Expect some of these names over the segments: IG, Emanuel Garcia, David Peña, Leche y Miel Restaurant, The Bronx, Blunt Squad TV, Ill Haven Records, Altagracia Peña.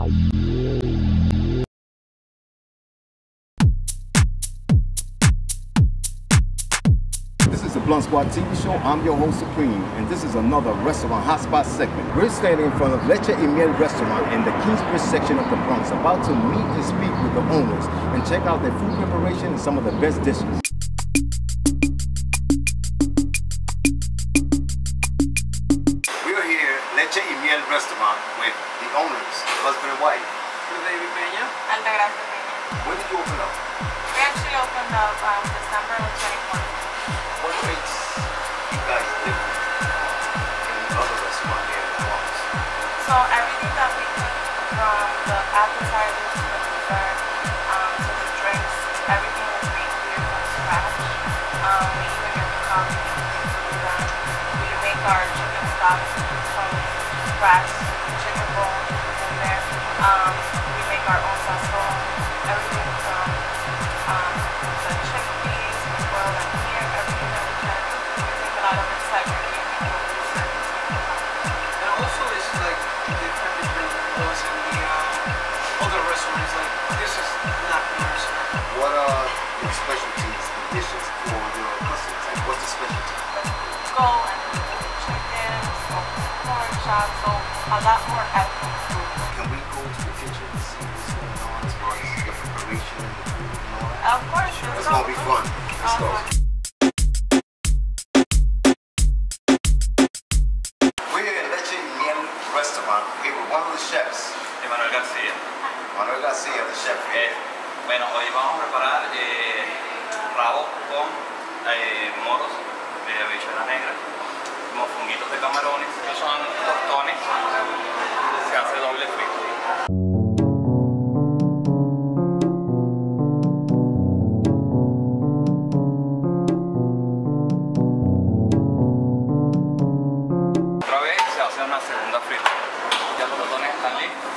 This is the Blunt Squad TV show. I'm your host, Supreme, and this is another restaurant hotspot segment. We're standing in front of Leche y Miel Restaurant in the Kingsbridge section of the Bronx, about to meet and speak with the owners and check out their food preparation and some of the best dishes. Leche y Miel Restaurant with the owners, husband and wife. David Peña. Altagracia Peña. When did you open up? We actually opened up December of 2021. What makes you guys different in the other restaurant here in the Bronx? So everything that we cook, from the appetizers to the dessert to the drinks, everything was made here from scratch. We even get the coffee, we make our chicken stock. Fresh chicken bone in there. We make our own sazon, everything from the chickpeas, the oil and here, everything that we can. We take a lot of integrity and we do the service. And also it's like different laws in the other restaurants, like this is not the restaurant. What are the specialties, the dishes for your customers? Like what's the specialty? Go and chicken, pork chops, so a lot more ethnic food. Can we go to the kitchen to see what's going on as far as the preparation and the food and all that? Of course, it's going to be fun. Let's go. We're here at Leche y Miel Restaurant. Here with one of the chefs, Emanuel Garcia. Emanuel Garcia, the chef here. Bueno, hoy vamos a preparar rabo con moros de habichuelas negras, como funguitos de camarones. Estos son tostones, se hace doble frito. Otra vez se hace una segunda frita. Ya los tostones están listos.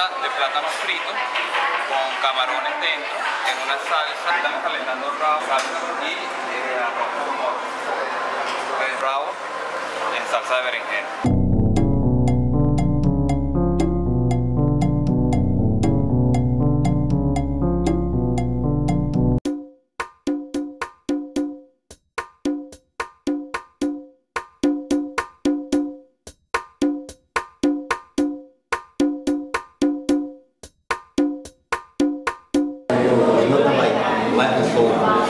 De plátano frito con camarones dentro en una salsa. Están calentando el rabo, salsa y arroz con moros. El rabo en salsa de berenjena. Let us go.